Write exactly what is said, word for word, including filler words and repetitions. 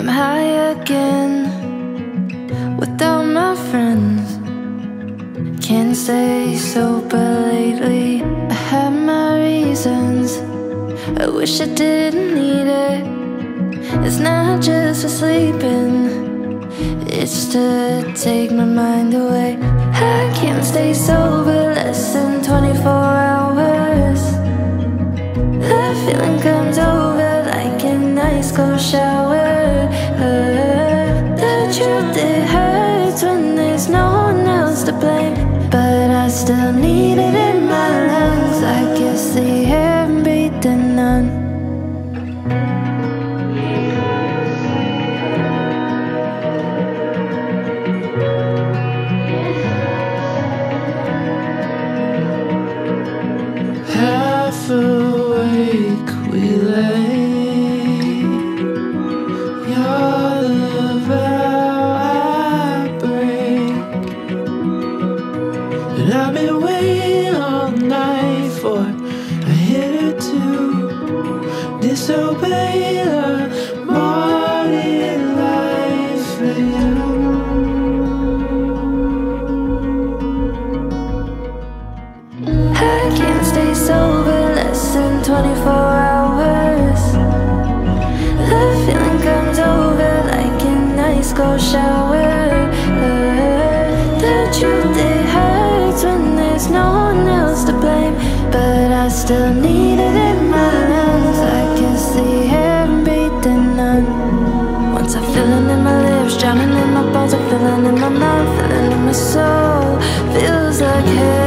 I'm high again without my friends. Can't stay sober lately. I have my reasons. I wish I didn't need it. It's not just for sleeping, it's to take my mind away. I can't stay sober less than twenty-four hours. That feeling comes over like an ice cold shower. uh, The truth, it hurts when there's no one else to blame, but I still need it in my lungs. I guess the air I'm breathing on. Disobey the morning light for you. I can't stay sober less than twenty-four hours. The feeling comes over like an ice cold shower. The truth, it hurts when there's no one else to blame, but I still need it in my lungs. I I'm feeling in my lips, drowning in my bones, I'm feeling in my mouth, feeling in my soul. Feels like hell.